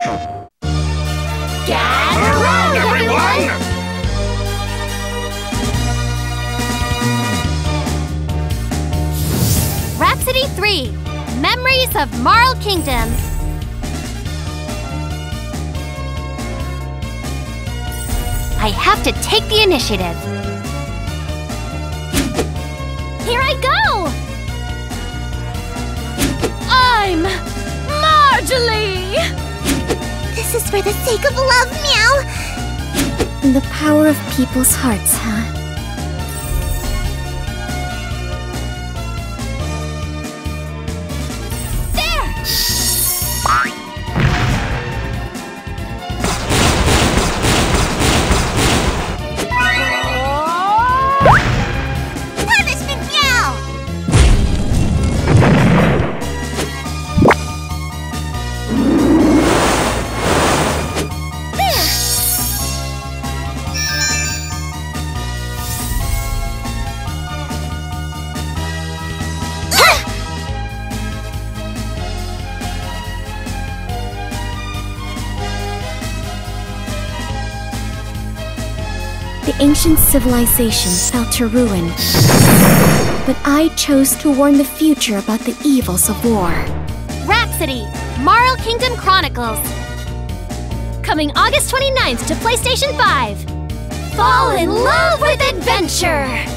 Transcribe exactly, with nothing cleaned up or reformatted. Gather round, everyone! Rhapsody three, Memories of Marl Kingdom. I have to take the initiative. Here I go! I'm Marjorie! This is for the sake of love, meow! The power of people's hearts, huh? There! Bye. Punishment, meow! The ancient civilization fell to ruin, but I chose to warn the future about the evils of war. Rhapsody, Marl Kingdom Chronicles. Coming August twenty-ninth to PlayStation five. Fall in love with adventure!